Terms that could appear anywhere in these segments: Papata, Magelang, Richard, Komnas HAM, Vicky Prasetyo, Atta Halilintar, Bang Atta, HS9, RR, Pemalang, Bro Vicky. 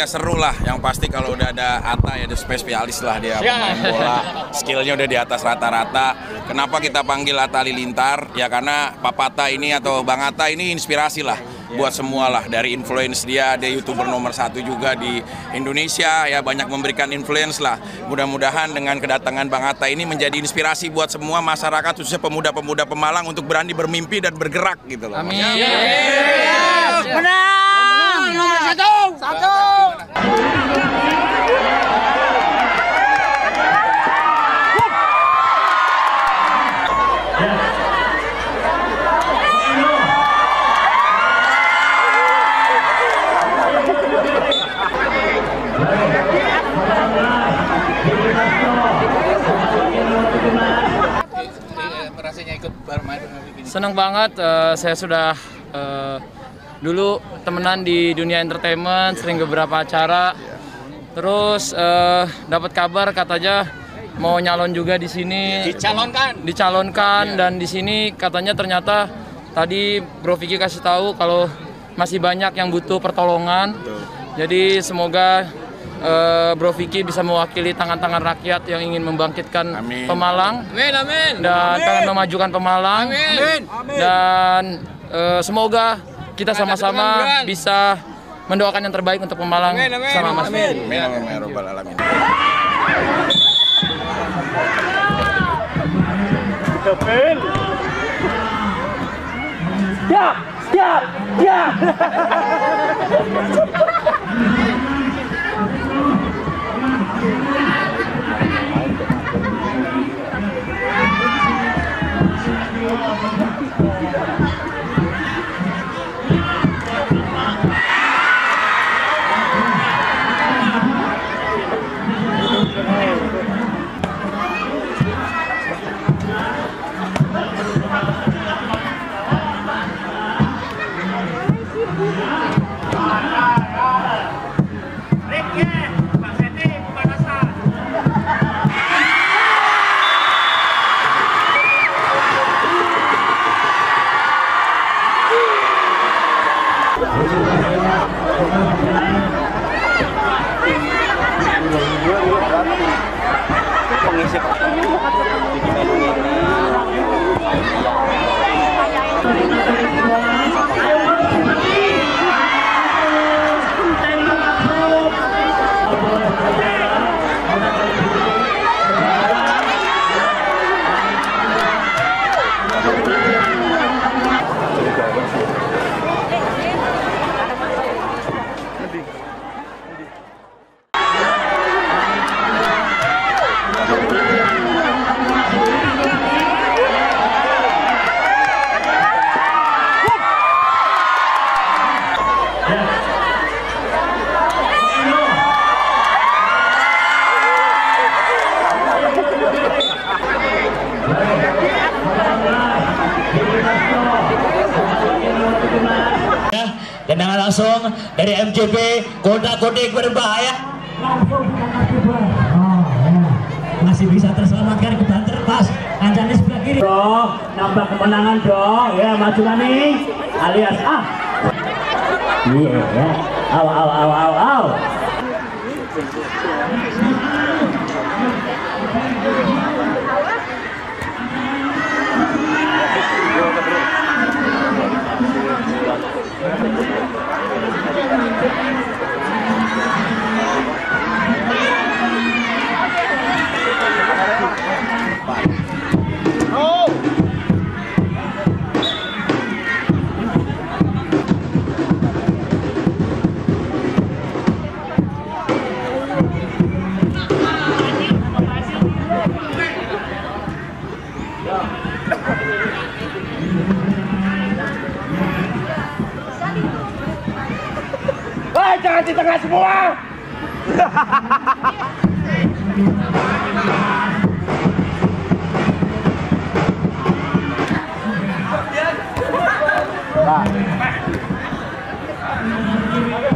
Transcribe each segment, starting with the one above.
ya seru lah, yang pasti kalau udah ada Atta ya, dia spesialis lah, dia pemain bola, skillnya udah di atas rata-rata. Kenapa kita panggil Atta Halilintar? Ya karena Papata ini atau Bang Atta ini inspirasi lah buat semua lah, dari influence dia, dia YouTuber nomor 1 juga di Indonesia, ya banyak memberikan influence lah. Mudah-mudahan dengan kedatangan Bang Atta ini menjadi inspirasi buat semua masyarakat, khususnya pemuda-pemuda Pemalang untuk berani bermimpi dan bergerak gitu loh. Amin. Benar. Nomor 1. Rasanya ikut bermain dengan Vicky. Senang banget, saya sudah dulu temenan di dunia entertainment, sering beberapa acara. Terus dapat kabar katanya mau nyalon juga di sini. Dicalonkan dan di sini katanya ternyata tadi Bro Vicky kasih tahu kalau masih banyak yang butuh pertolongan. Jadi semoga Bro Vicky bisa mewakili tangan-tangan rakyat yang ingin membangkitkan Pemalang. Amin, amin. Dan pengen memajukan Pemalang. Amin. Dan semoga kita sama-sama bisa mendoakan yang terbaik untuk Pemalang sama Mas Vicky. Amin, amin, ya rabbal alamin. Ya. Tendangan langsung dari MJP, kodak-kodik berbahaya. Masih bisa terselamatkan ke ban terlepas. Anjani sebelah kiri. Bro, nambah kemenangan bro. Ya, maju nih. Alias ah. Iya ya. Aw. Jangan di tengah semua.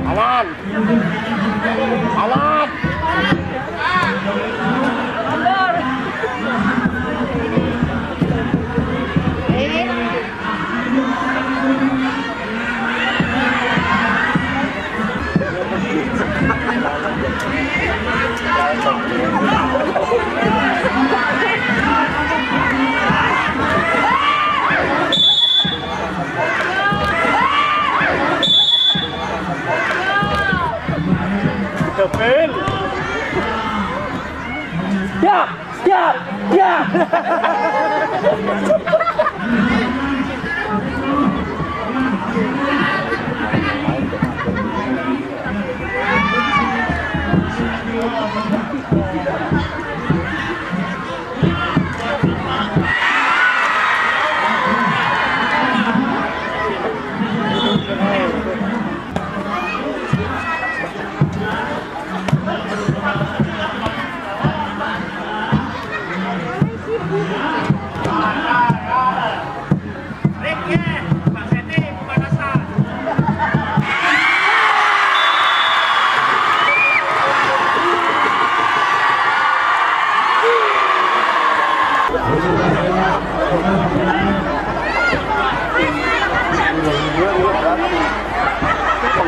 Alan. Ya.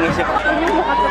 Pengisi